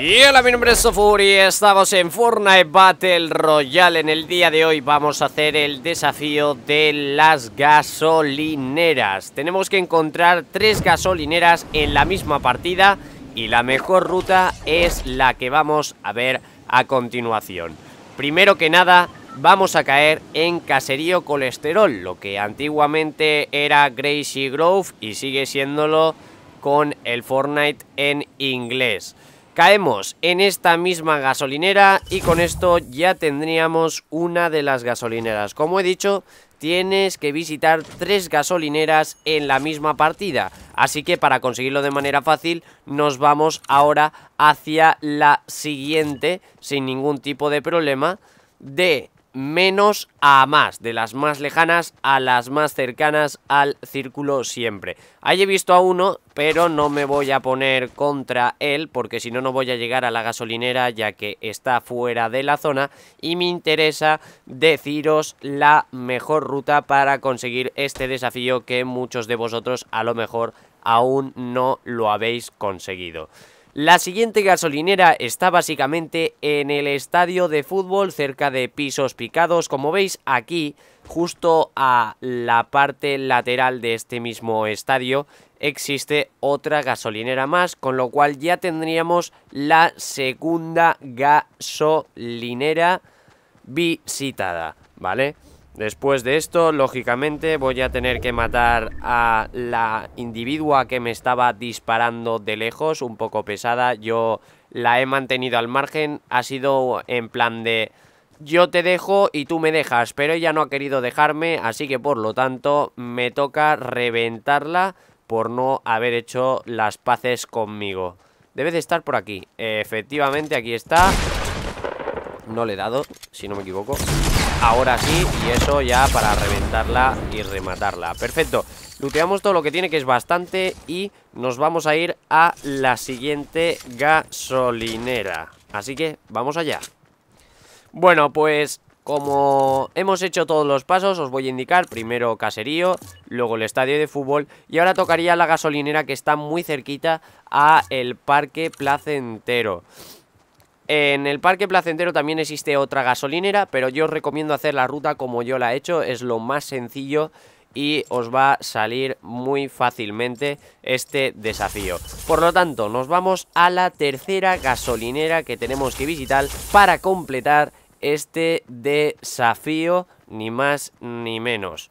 Y hola, mi nombre es Sofuri, estamos en Fortnite Battle Royale. En el día de hoy vamos a hacer el desafío de las gasolineras. Tenemos que encontrar 3 gasolineras en la misma partida y la mejor ruta es la que vamos a ver a continuación. Primero que nada, vamos a caer en Caserío Colesterol, lo que antiguamente era Gracie Grove y sigue siéndolo con el Fortnite en inglés. Caemos en esta misma gasolinera y con esto ya tendríamos una de las gasolineras. Como he dicho, tienes que visitar 3 gasolineras en la misma partida. Así que para conseguirlo de manera fácil nos vamos ahora hacia la siguiente sin ningún tipo de problema, de menos a más, de las más lejanas a las más cercanas al círculo siempre. Ahí he visto a uno, pero no me voy a poner contra él porque si no, no voy a llegar a la gasolinera ya que está fuera de la zona y me interesa deciros la mejor ruta para conseguir este desafío que muchos de vosotros a lo mejor aún no lo habéis conseguido. La siguiente gasolinera está básicamente en el estadio de fútbol cerca de Pisos Picados, como veis aquí, justo a la parte lateral de este mismo estadio existe otra gasolinera más, con lo cual ya tendríamos la segunda gasolinera visitada, ¿vale? Después de esto, lógicamente, voy a tener que matar a la individua que me estaba disparando de lejos, un poco pesada. Yo la he mantenido al margen, ha sido en plan de yo te dejo y tú me dejas, pero ella no ha querido dejarme, así que por lo tanto me toca reventarla por no haber hecho las paces conmigo. Debe de estar por aquí, efectivamente aquí está. No le he dado, si no me equivoco. Ahora sí, y eso ya para reventarla y rematarla. Perfecto, looteamos todo lo que tiene, que es bastante, y nos vamos a ir a la siguiente gasolinera. Así que vamos allá. Bueno, pues como hemos hecho todos los pasos, os voy a indicar primero caserío, luego el estadio de fútbol, y ahora tocaría la gasolinera que está muy cerquita a el Parque Placentero. En el Parque Placentero también existe otra gasolinera, pero yo os recomiendo hacer la ruta como yo la he hecho, es lo más sencillo y os va a salir muy fácilmente este desafío. Por lo tanto, nos vamos a la tercera gasolinera que tenemos que visitar para completar este desafío, ni más ni menos.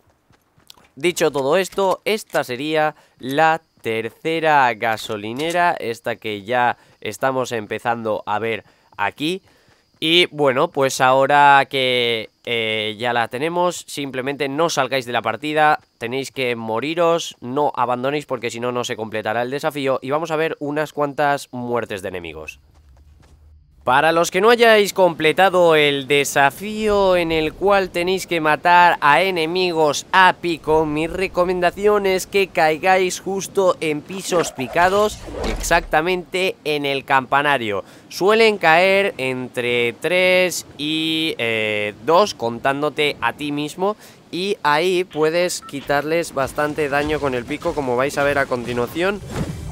Dicho todo esto, esta sería la tercera gasolinera, esta que ya estamos empezando a ver aquí. Y bueno, pues ahora que ya la tenemos, simplemente no salgáis de la partida, tenéis que moriros, no abandonéis porque si no, no se completará el desafío y vamos a ver unas cuantas muertes de enemigos. Para los que no hayáis completado el desafío en el cual tenéis que matar a enemigos a pico, mi recomendación es que caigáis justo en Pisos Picados, exactamente en el campanario. Suelen caer entre 3 y 2, contándote a ti mismo, y ahí puedes quitarles bastante daño con el pico, como vais a ver a continuación,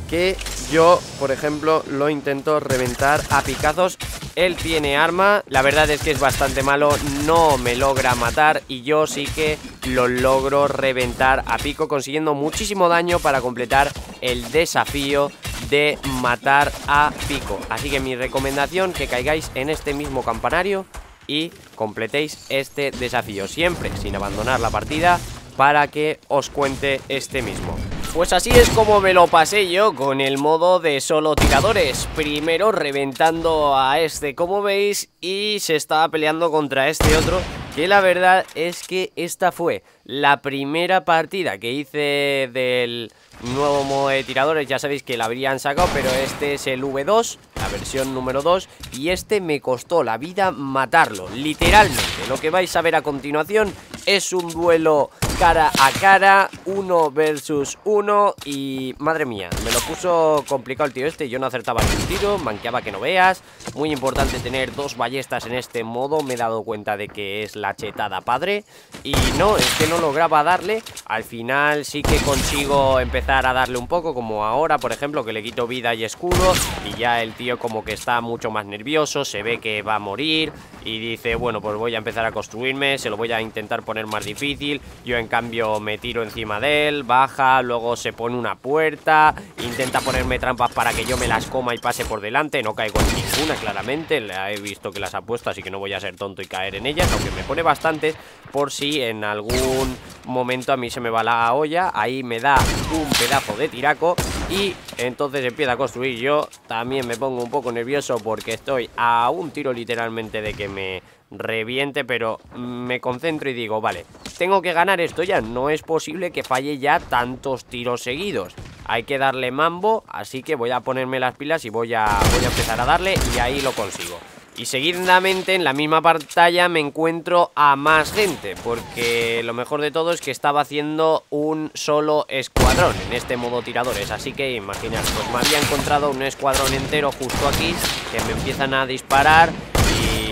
que yo, por ejemplo, lo intento reventar a picazos. Él tiene arma, la verdad es que es bastante malo, no me logra matar y yo sí que lo logro reventar a pico, consiguiendo muchísimo daño para completar el desafío de matar a pico. Así que mi recomendación, que caigáis en este mismo campanario y completéis este desafío, siempre sin abandonar la partida, para que os cuente este mismo. Pues así es como me lo pasé yo con el modo de solo tiradores, primero reventando a este como veis y se estaba peleando contra este otro, que la verdad es que esta fue la primera partida que hice del nuevo modo de tiradores. Ya sabéis que la habrían sacado, pero este es el V2, la versión número 2, y este me costó la vida matarlo, literalmente. Lo que vais a ver a continuación es un duelo cara a cara, uno versus uno. Y madre mía, me lo puso complicado el tío este. Yo no acertaba ni un tiro, manqueaba que no veas. Muy importante tener dos ballestas en este modo. Me he dado cuenta de que es la chetada padre. Y no, es que no lograba darle. Al final sí que consigo empezar a darle un poco, como ahora, por ejemplo, que le quito vida y escudo. Y ya el tío como que está mucho más nervioso, se ve que va a morir y dice, bueno, pues voy a empezar a construirme, se lo voy a intentar poner más difícil. Yo en cambio me tiro encima de él, baja, luego se pone una puerta, intenta ponerme trampas para que yo me las coma y pase por delante. No caigo en ninguna, claramente, la he visto que las ha puesto, así que no voy a ser tonto y caer en ellas, aunque me pone bastantes por si en algún momento a mí se me va la olla. Ahí me da un pedazo de tiraco y entonces empieza a construir. Yo también me pongo un poco nervioso porque estoy a un tiro literalmente de que me reviente, pero me concentro y digo, vale, tengo que ganar esto ya, no es posible que falle ya tantos tiros seguidos, hay que darle mambo, así que voy a ponerme las pilas y voy a empezar a darle, y ahí lo consigo. Y seguidamente en la misma pantalla me encuentro a más gente, porque lo mejor de todo es que estaba haciendo un solo escuadrón en este modo tiradores. Así que imaginad, pues me había encontrado un escuadrón entero justo aquí, que me empiezan a disparar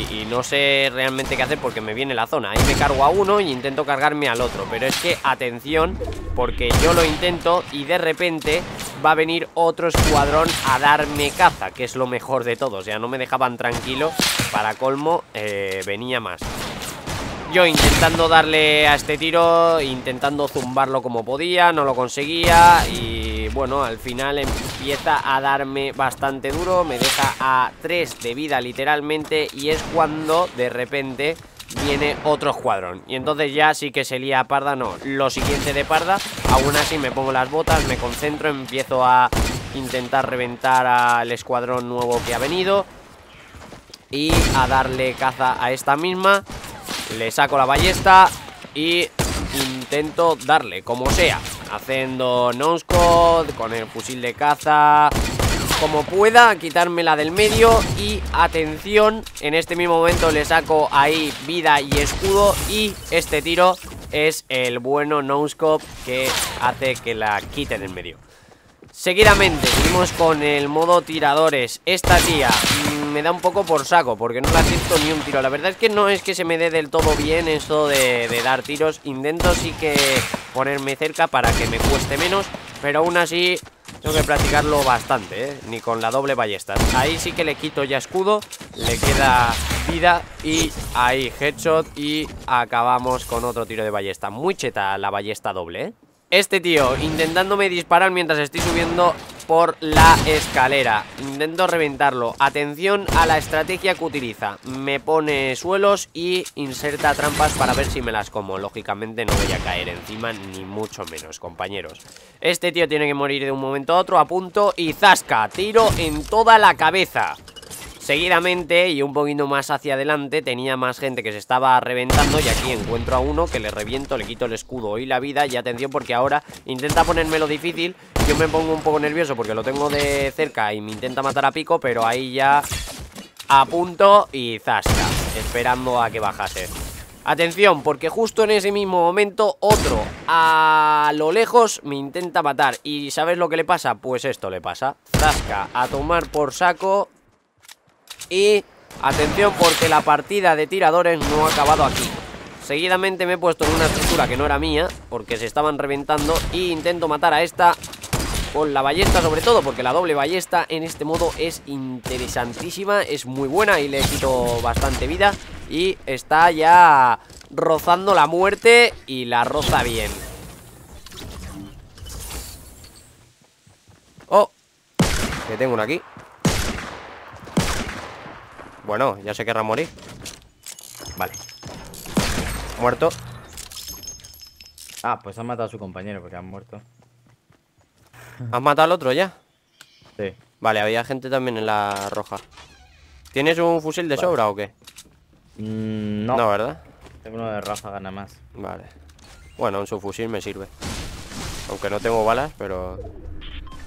y no sé realmente qué hacer porque me viene la zona. Ahí me cargo a uno y intento cargarme al otro, pero es que atención, porque yo lo intento y de repente va a venir otro escuadrón a darme caza, que es lo mejor de todo. O sea, no me dejaban tranquilo. Para colmo, venía más. Yo intentando darle a este tiro, intentando zumbarlo como podía, no lo conseguía. Y bueno, al final empieza a darme bastante duro. Me deja a 3 de vida literalmente. Y es cuando de repente viene otro escuadrón y entonces ya sí que se lía parda, no, lo siguiente de parda. Aún así me pongo las botas, me concentro, empiezo a intentar reventar al escuadrón nuevo que ha venido y a darle caza a esta misma. Le saco la ballesta y intento darle como sea, haciendo non-squad, con el fusil de caza, como pueda, quitármela del medio. Y atención, en este mismo momento le saco ahí vida y escudo, y este tiro es el bueno no-scope que hace que la quiten en medio. Seguidamente seguimos con el modo tiradores. Esta tía me da un poco por saco porque no la siento ni un tiro. La verdad es que no es que se me dé del todo bien esto de dar tiros. Intento sí que ponerme cerca para que me cueste menos, pero aún así tengo que practicarlo bastante, ¿eh? Ni con la doble ballesta. Ahí sí que le quito ya escudo, le queda vida y ahí headshot y acabamos con otro tiro de ballesta. Muy cheta la ballesta doble, ¿eh? Este tío intentándome disparar mientras estoy subiendo por la escalera. Intento reventarlo. Atención a la estrategia que utiliza. Me pone suelos y inserta trampas para ver si me las como. Lógicamente no voy a caer encima ni mucho menos, compañeros. Este tío tiene que morir de un momento a otro. Apunto y zasca. Tiro en toda la cabeza. Seguidamente y un poquito más hacia adelante tenía más gente que se estaba reventando y aquí encuentro a uno que le reviento, le quito el escudo y la vida. Y atención porque ahora intenta ponérmelo difícil. Yo me pongo un poco nervioso porque lo tengo de cerca y me intenta matar a pico, pero ahí ya apunto y zasca, esperando a que bajase. Atención, porque justo en ese mismo momento otro a lo lejos me intenta matar. ¿Y sabes lo que le pasa? Pues esto le pasa. Zasca, a tomar por saco. Y atención porque la partida de tiradores no ha acabado aquí. Seguidamente me he puesto en una estructura que no era mía, porque se estaban reventando, y intento matar a esta con la ballesta sobre todo, porque la doble ballesta en este modo es interesantísima, es muy buena y le quito bastante vida. Y está ya rozando la muerte y la roza bien. Oh, que tengo una aquí. Bueno, ya se querrá morir. Vale. Muerto. Ah, pues han matado a su compañero porque han muerto. ¿Has matado al otro ya? Sí. Vale, había gente también en la roja. ¿Tienes un fusil de sobra o qué? No. No, ¿verdad? Tengo uno de ráfaga nada más. Vale. Bueno, un subfusil me sirve. Aunque no tengo balas, pero...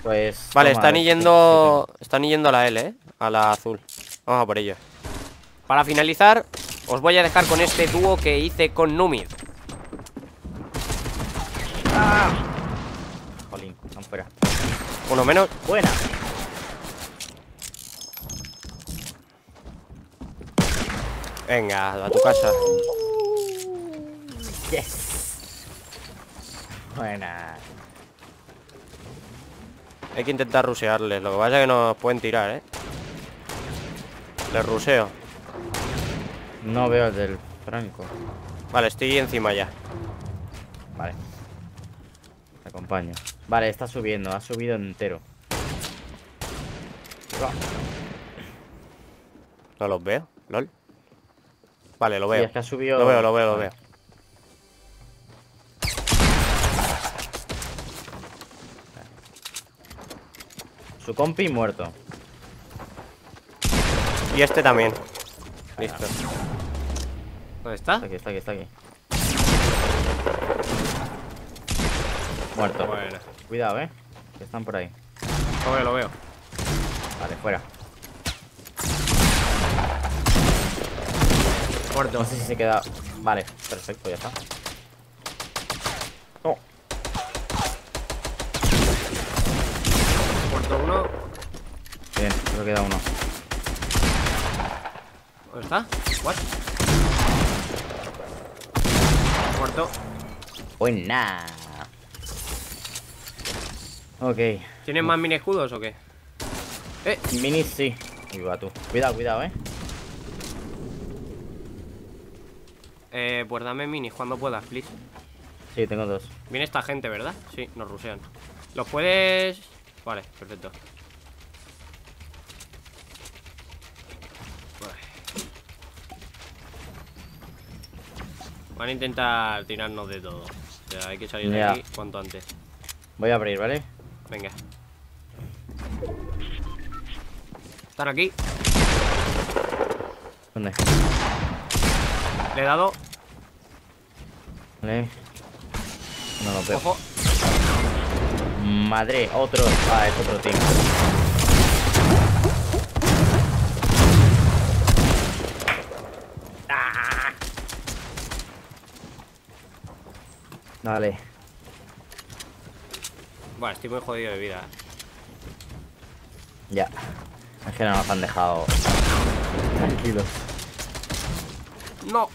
Pues... Vale, están yendo a la L, ¿eh? A la azul. Vamos a por ello. Para finalizar, os voy a dejar con este dúo que hice con Numir. ¡Ah! Jolín, están fuera. Uno menos. Buena. Venga, a tu casa. Yes. Buena. Hay que intentar rushearles. Lo que pasa es que nos pueden tirar, ¿eh? Les ruseo. No veo el del Franco. Vale, estoy encima ya. Vale. Te acompaño. Vale, está subiendo. Ha subido entero. No los veo. Lol. Vale, lo veo. Sí, es que ha subido... Lo veo. Su compi muerto. Y este también. Listo. ¿Dónde está? Está aquí. Muerto. Bueno. Cuidado, que están por ahí. Lo veo. Vale, fuera. Muerto. No sé si se queda... Vale, perfecto, ya está. No. Muerto uno. Bien, solo queda uno. ¿Dónde está? ¿What? Muerto. Buena. Ok. ¿Tienes más mini escudos o qué? Mini sí. Ahí va tú. Cuidado, pues dame minis cuando puedas, please. Sí, tengo dos. Viene esta gente, ¿verdad? Sí, nos rusean. ¿Los puedes...? Vale, perfecto. Van a intentar tirarnos de todo. O sea, hay que salir de aquí cuanto antes. Voy a abrir, ¿vale? Venga. Están aquí. ¿Dónde? Le he dado. Vale. No lo veo. Ojo. Madre, otro. Ah, es otro team. ¡Ah! Vale. Bueno, estoy muy jodido de vida. Ya. Es que no nos han dejado tranquilos. No.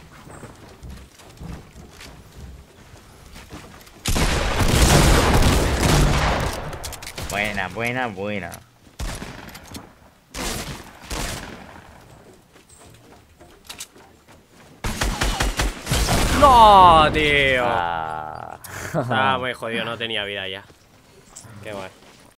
Buena. No, tío. Estaba muy jodido, no tenía vida ya. Qué guay.